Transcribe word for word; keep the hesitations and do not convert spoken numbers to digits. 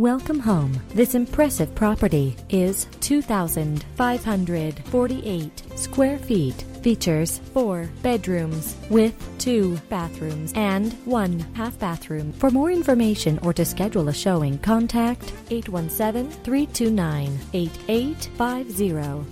Welcome home. This impressive property is two thousand five hundred forty-eight square feet. Features four bedrooms with two bathrooms and one half bathroom. For more information or to schedule a showing, contact eight one seven, three two nine, eight eight five zero.